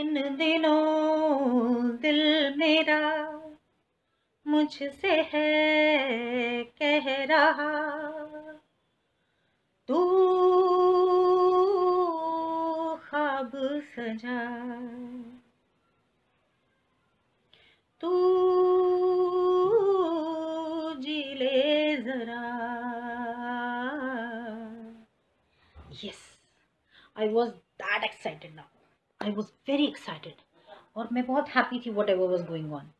इन दिनों दिल मेरा मुझसे है कह रहा, तू ख्वाब सजा, तू जी ले जरा। Yes, I was that excited now, I was very excited. और मैं बहुत हैप्पी थी। Whatever was going on,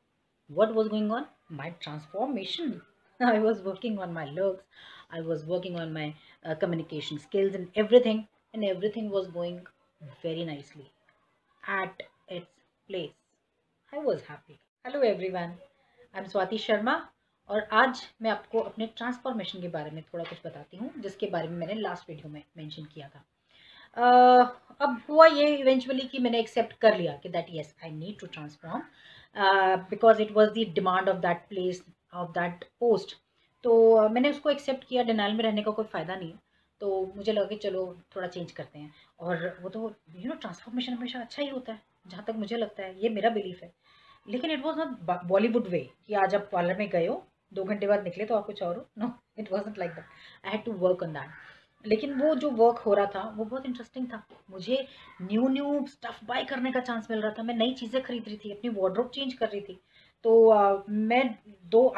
what was going on, my transformation. I was working on my looks, I was working on my communication skills and everything was going very nicely at its place. I was happy. Hello everyone, I am Swati Sharma और आज मैं आपको अपने transformation के बारे में थोड़ा कुछ बताती हूँ, जिसके बारे में मैंने लास्ट वीडियो में मेंशन किया था। अब हुआ ये इवेंचुअली कि मैंने एक्सेप्ट कर लिया कि that yes I need to transform because it was the demand of that place, of that post. तो मैंने उसको एक्सेप्ट किया। डिनाइल में रहने का कोई फ़ायदा नहीं है, तो मुझे लगा कि चलो थोड़ा चेंज करते हैं। और वो तो यू नो ट्रांसफॉर्मेशन हमेशा अच्छा ही होता है, जहाँ तक मुझे लगता है, ये मेरा बिलीफ है। लेकिन it was not Bollywood way कि आज आप पार्लर में गए हो, 2 घंटे बाद निकले तो आप कुछ और हो। No, it was not like that. I had to work on that. लेकिन वो जो वर्क हो रहा था वो बहुत इंटरेस्टिंग था। मुझे न्यू न्यू स्टफ़ बाय करने का चांस मिल रहा था। मैं नई चीज़ें खरीद रही थी, अपनी वार्डरोब चेंज कर रही थी। तो मैं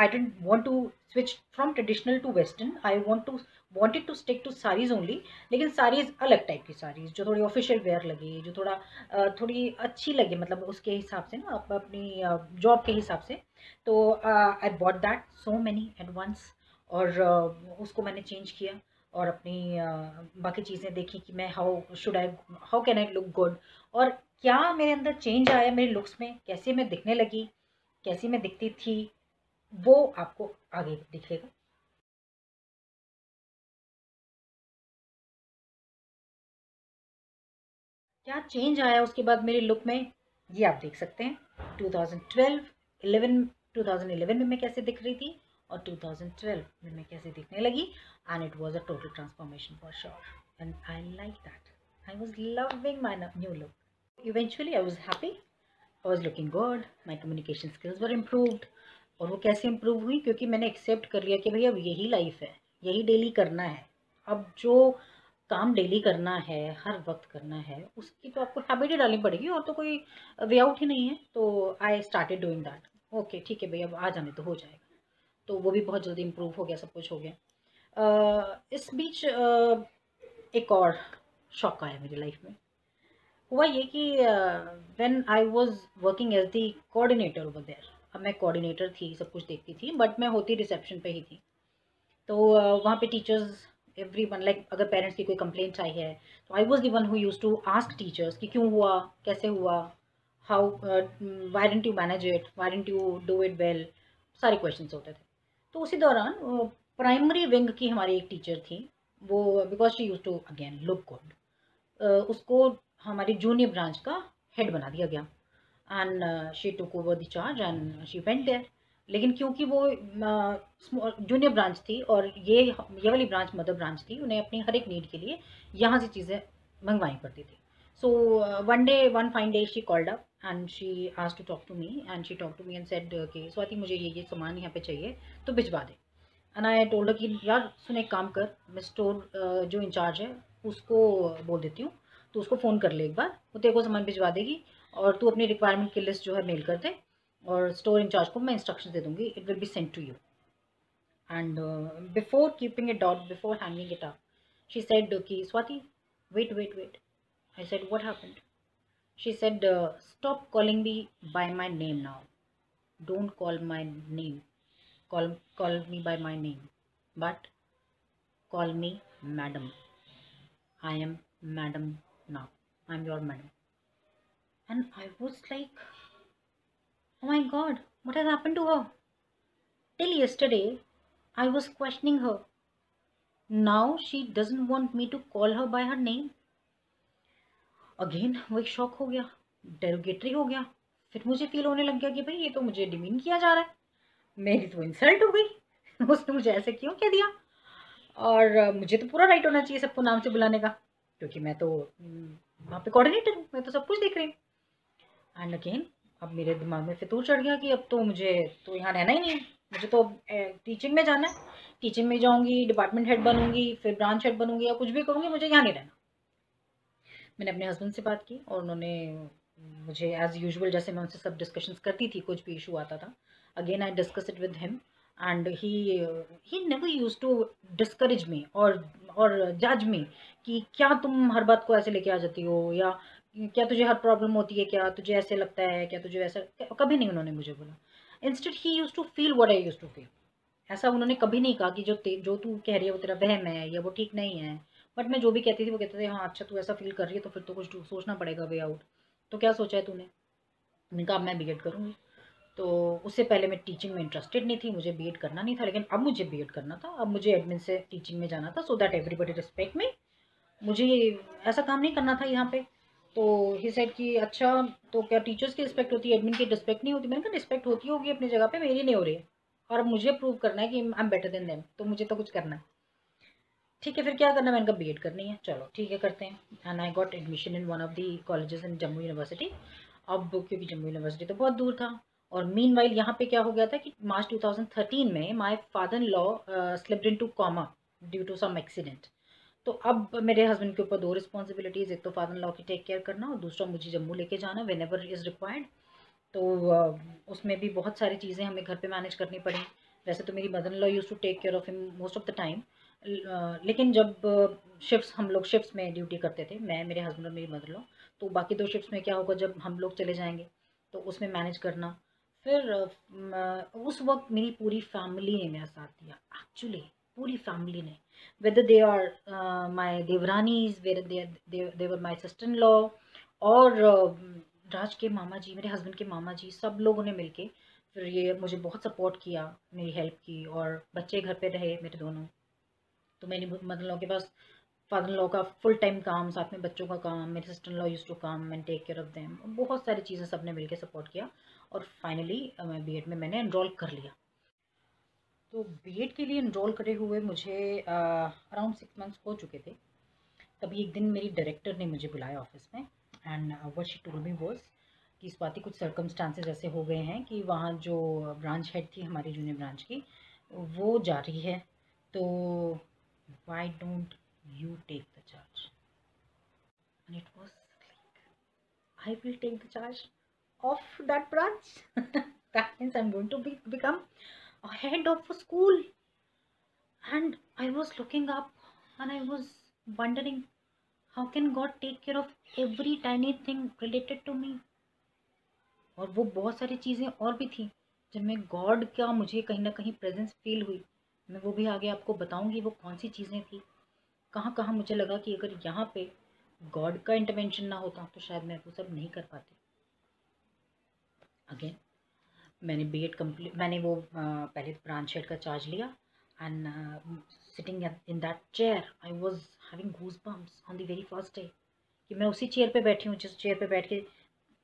I didn't want to switch from traditional to western, I wanted to stick to saris only. लेकिन साड़ीज़ अलग टाइप की साड़ीज़ जो थोड़ी ऑफिशियल वेयर लगे, जो थोड़ी अच्छी लगे, मतलब उसके हिसाब से ना, अपनी जॉब के हिसाब से। तो I bought that so many at once और उसको मैंने चेंज किया और अपनी बाकी चीज़ें देखी कि मैं how can I look good, और क्या मेरे अंदर चेंज आया मेरे लुक्स में, कैसे मैं दिखने लगी, कैसी मैं दिखती थी, वो आपको आगे दिखेगा। क्या चेंज आया उसके बाद मेरे लुक में, ये आप देख सकते हैं। 2011 में मैं कैसे दिख रही थी और 2012 में मैं कैसे दिखने लगी। And it was a total transformation for sure and I like that. I was loving my new look. Eventually I was happy, I was looking good, my communication skills were improved। और वो कैसे improve हुई, क्योंकि मैंने accept कर लिया कि भाई अब यही लाइफ है, यही डेली करना है। अब जो काम डेली करना है, हर वक्त करना है, उसकी तो आपको हैबिट ही डालनी पड़ेगी और तो कोई वे आउट ही नहीं है। तो I started doing that. Okay ठीक है भाई, अब आ जाने तो हो जाएगा। तो वो भी बहुत जल्दी इम्प्रूव हो गया, सब कुछ हो गया। इस बीच एक और शौक आया मेरी लाइफ में। हुआ ये कि when I was working as the coordinator over there, अब मैं कोऑर्डिनेटर थी, सब कुछ देखती थी, बट मैं होती रिसेप्शन पे ही थी। तो वहाँ पे टीचर्स एवरीवन, लाइक अगर पेरेंट्स की कोई कंप्लेंट आई है तो I was the one who used to ask teachers कि क्यों हुआ, कैसे हुआ, how, why didn't you manage it, why didn't you do it well, सारे क्वेश्चंस होते थे। तो उसी दौरान प्राइमरी विंग की हमारी एक टीचर थी, वो because she used to again look good, उसको हमारी जूनियर ब्रांच का हेड बना दिया गया। And she took over the charge and she went there. लेकिन क्योंकि वो जूनियर ब्रांच थी और ये वाली ब्रांच मदर ब्रांच थी, उन्हें अपनी हर एक नीड के लिए यहाँ से चीज़ें मंगवानी पड़ती थी। So one fine day she called up and she asked to talk to me and said कि स्वाति मुझे ये सामान यहाँ पे चाहिए तो भिजवा दे। एंड आई टोल्ड हर कि यार सुन, एक काम कर, मैं स्टोर जो इंचार्ज है उसको बोल देती हूँ, तो उसको फ़ोन कर ले एक बार, वो तेरे को सामान भिजवा देगी और तू अपनी रिक्वायरमेंट की लिस्ट जो है मेल कर दे और स्टोर इंचार्ज को मैं इंस्ट्रक्शन दे दूँगी। It will be sent to you. And before keeping it doubt, before hanging it up, she said कि Swati wait wait wait. I said what happened? She said stop calling me by my name now, don't call my name, call me by my name but call me madam. I am madam now, I'm your madam. And I was like, oh my god, what has happened to her? Till yesterday I was questioning her, now she doesn't want me to call her by her name again। वो एक shock हो गया, derogatory हो गया। फिर मुझे feel होने लग गया कि भाई ये तो मुझे डिमीन किया जा रहा है, मेरी तो इंसल्ट हो गई। उसने मुझे ऐसे क्यों कह दिया? और मुझे तो पूरा राइट होना चाहिए सबको नाम से बुलाने का, क्योंकि मैं तो वहाँ पे कोऑर्डिनेटर हूँ, मैं तो सब कुछ देख रही हूँ। एंड अगेन अब मेरे दिमाग में फितूर चढ़ गया कि अब तो मुझे तो यहाँ रहना ही नहीं है, मुझे तो टीचिंग में जाना है, टीचिंग में जाऊँगी, डिपार्टमेंट हेड बनूँगी, फिर ब्रांच हेड बनूँगी या कुछ भी करूँगी, मुझे यहाँ नहीं रहना। मैंने अपने हस्बैंड से बात की और उन्होंने मुझे एज़ यूजुअल जैसे मैं उनसे सब डिस्कशंस करती थी, कुछ भी इशू आता था, again I discuss it with him and he never use to discourage me और जज मी कि क्या तुम हर बात को ऐसे लेके आ जाती हो, या क्या तुझे हर प्रॉब्लम होती है, क्या तुझे ऐसे लगता है, क्या तुझे ऐसा, कभी नहीं उन्होंने मुझे बोला। Instead he use to feel what I use to feel. ऐसा उन्होंने कभी नहीं कहा कि जो तू कह रही है वो तेरा वहम है या वो ठीक नहीं है, बट मैं जो भी कहती थी वो कहते थे हाँ अच्छा तू ऐसा फील कर रही है तो फिर तो कुछ सोचना पड़ेगा वे आउट। तो क्या सोचा है तूने? मैंने कहा मैं बीएड करूँगी। तो उससे पहले मैं टीचिंग में इंटरेस्टेड नहीं थी, मुझे बीएड करना नहीं था, लेकिन अब मुझे बीएड करना था, अब मुझे एडमिन से टीचिंग में जाना था so that everybody respect me. मुझे ऐसा काम नहीं करना था यहाँ पे। तो ही सेड कि अच्छा तो क्या टीचर्स की रिस्पेक्ट होती है, एडमिन की रिस्पेक्ट नहीं होती? मैंने कहा रिस्पेक्ट होती होगी अपनी जगह पर, मेरी नहीं हो रही है और अब मुझे प्रूव करना है कि I am better than them, तो मुझे तो कुछ करना है। ठीक है फिर क्या करना है? मैंने कहा बीएड करनी है। चलो ठीक है करते हैं। And I got admission in one of the colleges in Jammu university. अब क्योंकि जम्मू यूनिवर्सिटी तो बहुत दूर था और मीनवाइल यहाँ पे क्या हो गया था कि मार्च 2013 में my father in law slipped into coma due to some accident. तो अब मेरे हस्बैंड के ऊपर दो रिस्पॉन्सिबिलिटीज़, एक तो फादर इन लॉ की टेक केयर करना और दूसरा मुझे जम्मू लेके जाना वेन एवर इज़ रिक्वायर्ड। तो उसमें भी बहुत सारी चीज़ें हमें घर पर मैनेज करनी पड़ी। वैसे तो मेरी mother in law use to take care of him most of the time, लेकिन जब शिफ्ट्स हम लोग शिफ्ट्स में ड्यूटी करते थे, मैं, मेरे हस्बैंड और मेरी मदर इन लॉ, तो बाकी दो शिफ्ट्स में क्या होगा जब हम लोग चले जाएंगे तो उसमें मैनेज करना। फिर उस वक्त मेरी पूरी फैमिली ने मेरा साथ दिया, एक्चुअली पूरी फैमिली ने, वेदर दे आर माई देवरानीज, whether they were my sister in law और राज के मामा जी, मेरे हस्बैंड के मामा जी, सब लोगों ने मिलके फिर ये मुझे बहुत सपोर्ट किया, मेरी हेल्प की और बच्चे घर पे रहे मेरे दोनों। तो मेरी मदर लॉ के पास फादर लॉ का फुल टाइम काम, साथ में बच्चों का काम, मेरे सिस्टर लॉ यूज टू काम and take care of them, बहुत सारी चीज़ें सब ने मिलकर सपोर्ट किया और फाइनली मैं बीएड में मैंने एनरोल कर लिया। तो बीएड के लिए एनरोल करे हुए मुझे अराउंड 6 months हो चुके थे। तभी एक दिन मेरी डायरेक्टर ने मुझे बुलाया ऑफिस में and what she told me was कि स्वाति कुछ सर्कमस्टांसेस ऐसे हो गए हैं कि वहाँ जो ब्रांच हेड थी हमारी जूनियर ब्रांच की वो जा रही है, तो Why don't you take the charge? And it was like, I will take the charge of that branch. That means I'm going to become a head of a school. And I was looking up and I was wondering, how can God take care of every tiny thing related to me? और वो बहुत सारी चीज़ें और भी थी जिनमें God का मुझे कहीं ना कहीं presence feel हुई। मैं वो भी आगे आपको बताऊंगी वो कौन सी चीज़ें थी, कहाँ कहाँ मुझे लगा कि अगर यहाँ पे गॉड का इंटरवेंशन ना होता तो शायद मैं वो सब नहीं कर पाती। अगेन मैंने बीएड कंप्लीट, मैंने वो पहले ब्रांच हेड का चार्ज लिया and sitting in that chair I was having goosebumps on the very first day कि मैं उसी चेयर पे बैठी हूँ जिस चेयर पे बैठ के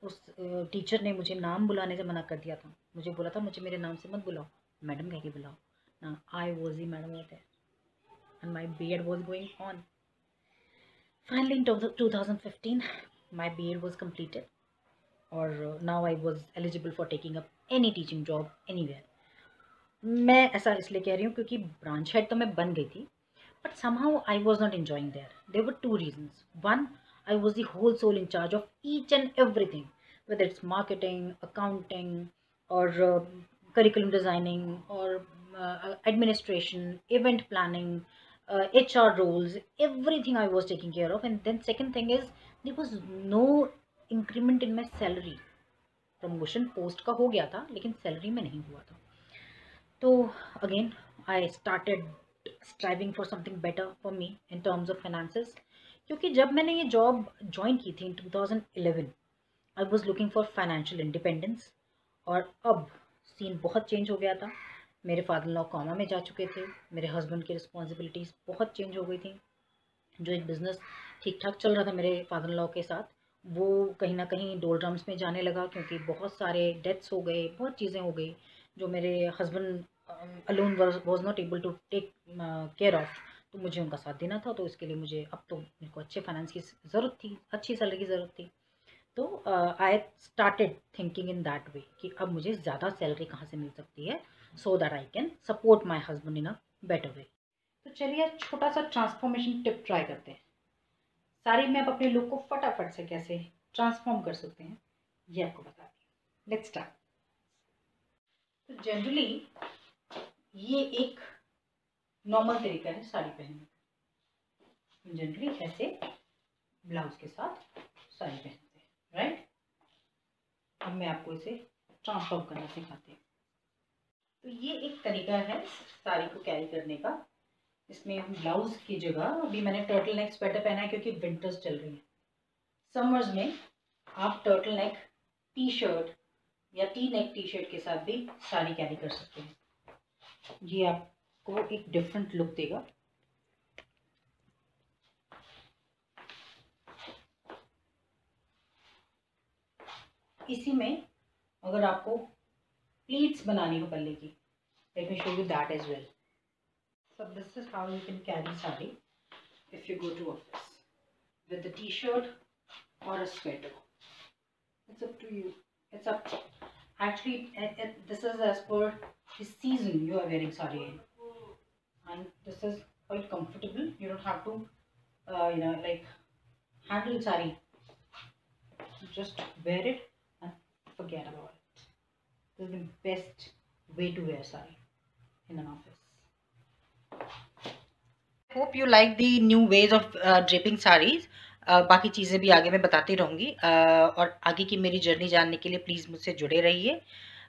उस टीचर ने मुझे नाम बुलाने से मना कर दिया था। मुझे बोला था मुझे मेरे नाम से मत बुलाओ, मैडम कह के बुलाओ। Now I was the madam over there and my B.Ed was going on. Finally in 2015 my B.Ed was completed और now I was eligible for taking up any teaching job anywhere. मैं ऐसा इसलिए कह रही हूँ क्योंकि branch head तो मैं बन गई थी but somehow I was not enjoying there. There were two reasons. One, I was the whole soul in charge of each and everything, whether it's marketing, accounting और curriculum designing और administration, event planning, HR roles, everything I was taking care of. And then second thing is there was no increment in my salary. Promotion post का हो गया था लेकिन salary में नहीं हुआ था। तो again I started striving for something better for me in terms of finances, क्योंकि जब मैंने ये job join की थी in 2011 I was looking for financial independence और अब scene बहुत change हो गया था। मेरे फादर लॉ कॉमा में जा चुके थे, मेरे हस्बैंड की रिस्पॉन्सिबिलिटीज़ बहुत चेंज हो गई थी। जो एक बिज़नेस ठीक ठाक चल रहा था मेरे फादर लॉ के साथ वो कहीं ना कहीं डोलड्रम्स में जाने लगा क्योंकि बहुत सारे डेथ्स हो गए, बहुत चीज़ें हो गई जो मेरे husband alone was not able to take care of. तो मुझे उनका साथ देना था, तो इसके लिए मुझे अब तो मेरे को अच्छे फाइनेंस की ज़रूरत थी, अच्छी सैलरी की ज़रूरत थी। तो I started thinking in that way कि अब मुझे ज़्यादा सैलरी कहाँ से मिल सकती है, so that I can support my husband in a better way. तो चलिए छोटा सा ट्रांसफॉर्मेशन टिप ट्राई करते हैं। साड़ी में आप अपने लुक को फटाफट से कैसे ट्रांसफॉर्म कर सकते हैं ये आपको बताती हूँ। Let's start. तो जनरली ये एक नॉर्मल तरीका है साड़ी पहनने का। जनरली ऐसे ब्लाउज के साथ साड़ी पहनते हैं, राइट। अब मैं आपको इसे ट्रांसफॉर्म करना सिखाती हूँ। तो ये एक तरीका है साड़ी को कैरी करने का। इसमें हम ब्लाउज की जगह, अभी मैंने टर्टल नेक स्वेटर पहना है क्योंकि विंटर्स चल रही है। समर्स में आप टर्टल नेक टी शर्ट या टी नेक टी शर्ट के साथ भी साड़ी कैरी कर सकते हैं। ये आपको एक डिफरेंट लुक देगा। इसी में अगर आपको प्लीट्स बनानी हो पल्ले की, let me show you that as well. So this is how you can carry sari if you go to office with a T shirt और a sweater. It's up to you, it's up actually this is as per the season you are wearing sari in, and this is quite comfortable. You don't have to like handle sari, just wear it and forget about it. This is the best way to wear sari in an office. Hope you like the new ways of draping saris. बाकी चीज़ें भी आगे मैं बताती रहूँगी और आगे की मेरी जर्नी जानने के लिए प्लीज़ मुझसे जुड़े रहिए।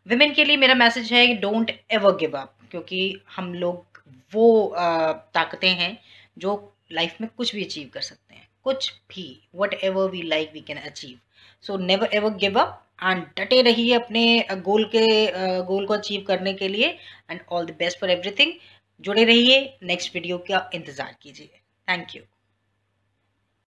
विमेन के लिए मेरा मैसेज है डोंट एवर गिव अप, क्योंकि हम लोग वो ताकतें हैं जो लाइफ में कुछ भी अचीव कर सकते हैं, कुछ भी, whatever we like we can achieve. So never ever give up and डटे रहिए अपने गोल को अचीव करने के लिए। And all the best for everything. जुड़े रहिए, नेक्स्ट वीडियो का इंतज़ार कीजिए। Thank you.